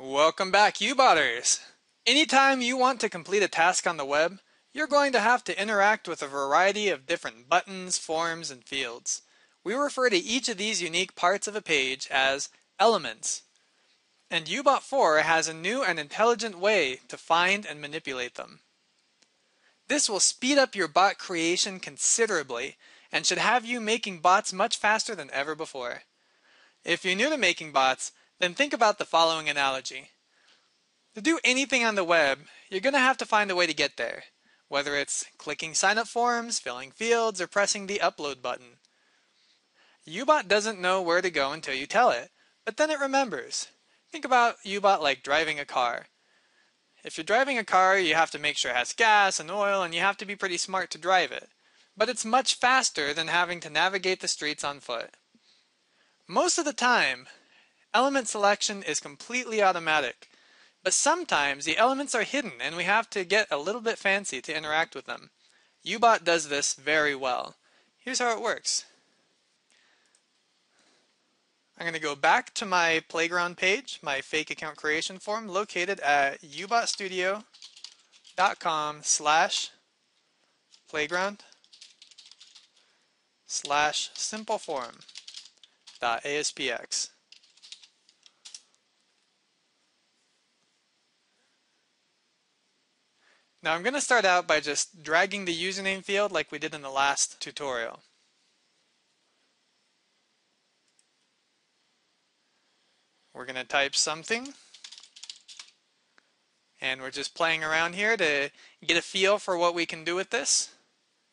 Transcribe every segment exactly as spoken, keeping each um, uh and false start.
Welcome back, UBotters! Anytime you want to complete a task on the web, you're going to have to interact with a variety of different buttons, forms, and fields. We refer to each of these unique parts of a page as elements. And U bot four has a new and intelligent way to find and manipulate them. This will speed up your bot creation considerably and should have you making bots much faster than ever before. If you're new to making bots, then think about the following analogy. To do anything on the web, you're going to have to find a way to get there, whether it's clicking sign-up forms, filling fields, or pressing the upload button. UBot doesn't know where to go until you tell it, but then it remembers. Think about UBot like driving a car. If you're driving a car, you have to make sure it has gas and oil, and you have to be pretty smart to drive it. But it's much faster than having to navigate the streets on foot. Most of the time, element selection is completely automatic, but sometimes the elements are hidden and we have to get a little bit fancy to interact with them. UBot does this very well. Here's how it works. I'm going to go back to my playground page, my fake account creation form located at ubot studio dot com slash playground slash simple form dot A S P X. Now I'm going to start out by just dragging the username field like we did in the last tutorial. We're going to type something, and we're just playing around here to get a feel for what we can do with this,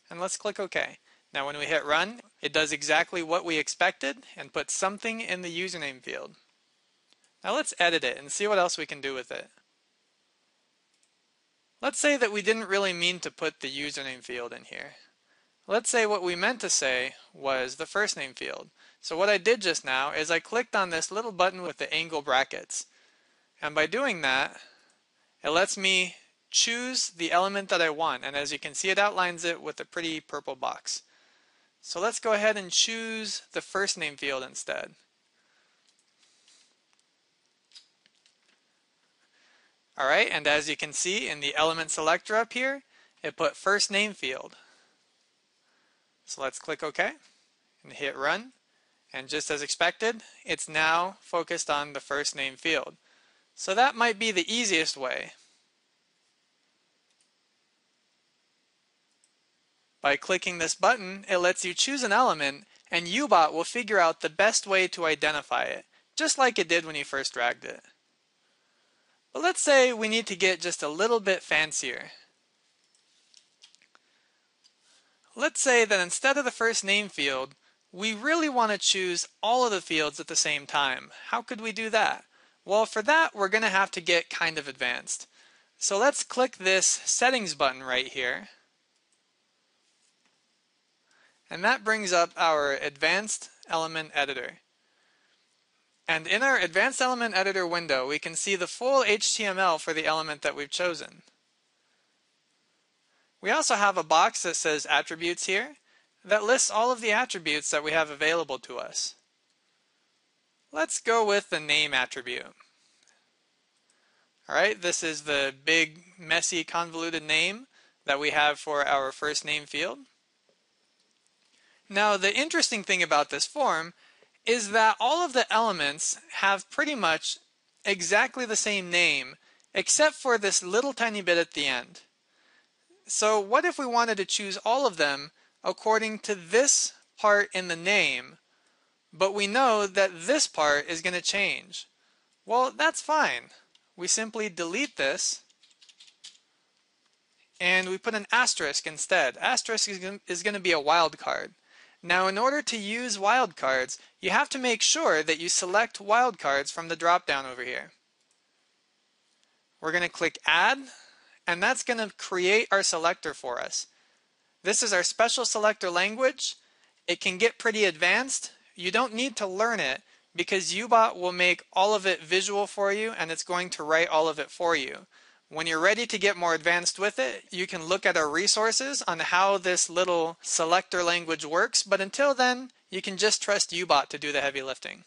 and let's click OK. Now when we hit run, it does exactly what we expected and puts something in the username field. Now let's edit it and see what else we can do with it. Let's say that we didn't really mean to put the username field in here. Let's say what we meant to say was the first name field. So what I did just now is I clicked on this little button with the angle brackets. And by doing that, it lets me choose the element that I want. And as you can see, it outlines it with a pretty purple box. So let's go ahead and choose the first name field instead. Alright, and as you can see in the element selector up here, it put first name field. So let's click OK and hit run. And just as expected, it's now focused on the first name field. So that might be the easiest way. By clicking this button, it lets you choose an element, and UBot will figure out the best way to identify it, just like it did when you first dragged it. But let's say we need to get just a little bit fancier. Let's say that instead of the first name field, we really want to choose all of the fields at the same time. How could we do that? Well, for that, we're going to have to get kind of advanced. So let's click this settings button right here. And that brings up our advanced element editor. And in our Advanced Element Editor window, we can see the full H T M L for the element that we've chosen. We also have a box that says Attributes here that lists all of the attributes that we have available to us. Let's go with the name attribute. Alright, this is the big, messy, convoluted name that we have for our first name field. Now, the interesting thing about this form is that all of the elements have pretty much exactly the same name except for this little tiny bit at the end. So what if we wanted to choose all of them according to this part in the name, but we know that this part is going to change? Well, that's fine. We simply delete this and we put an asterisk instead. Asterisk is going to be a wildcard. Now, in order to use wildcards, you have to make sure that you select wildcards from the drop-down over here. We're going to click Add, and that's going to create our selector for us. This is our special selector language. It can get pretty advanced. You don't need to learn it because UBot will make all of it visual for you, and it's going to write all of it for you. When you're ready to get more advanced with it, you can look at our resources on how this little selector language works, but until then, you can just trust UBot to do the heavy lifting.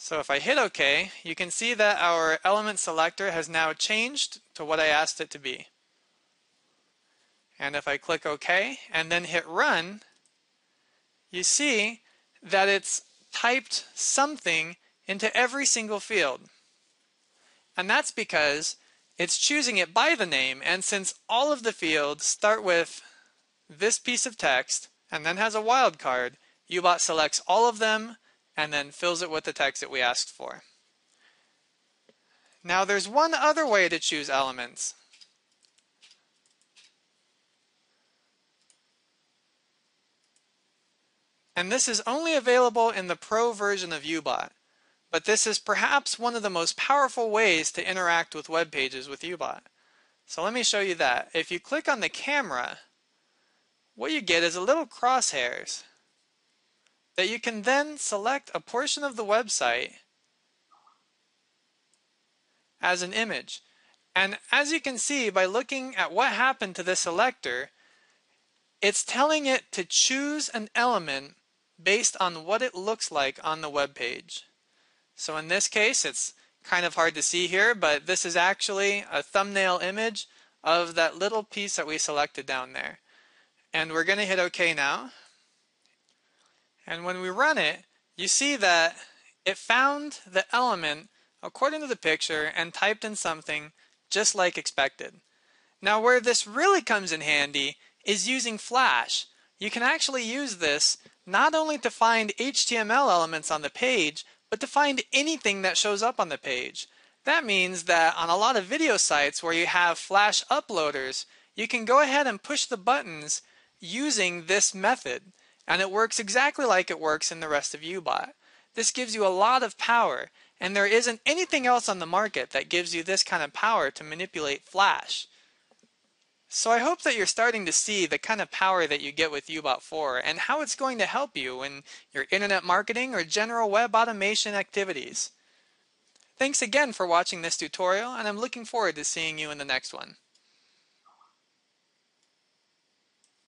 So if I hit OK, you can see that our element selector has now changed to what I asked it to be. And if I click OK and then hit Run, you see that it's typed something into every single field. And that's because it's choosing it by the name, and since all of the fields start with this piece of text and then has a wildcard, UBot selects all of them and then fills it with the text that we asked for. Now there's one other way to choose elements. And this is only available in the Pro version of UBot, but this is perhaps one of the most powerful ways to interact with web pages with UBot. So let me show you that. If you click on the camera, what you get is a little crosshairs that you can then select a portion of the website as an image. And as you can see, by looking at what happened to the selector, it's telling it to choose an element based on what it looks like on the web page. So in this case, it's kind of hard to see here, but this is actually a thumbnail image of that little piece that we selected down there. And we're going to hit OK now. And when we run it, you see that it found the element according to the picture and typed in something just like expected. Now where this really comes in handy is using Flash. You can actually use this not only to find H T M L elements on the page, but to find anything that shows up on the page. That means that on a lot of video sites where you have Flash uploaders, you can go ahead and push the buttons using this method. And it works exactly like it works in the rest of UBot. This gives you a lot of power, and there isn't anything else on the market that gives you this kind of power to manipulate Flash. So I hope that you're starting to see the kind of power that you get with UBot four and how it's going to help you in your internet marketing or general web automation activities. Thanks again for watching this tutorial, and I'm looking forward to seeing you in the next one.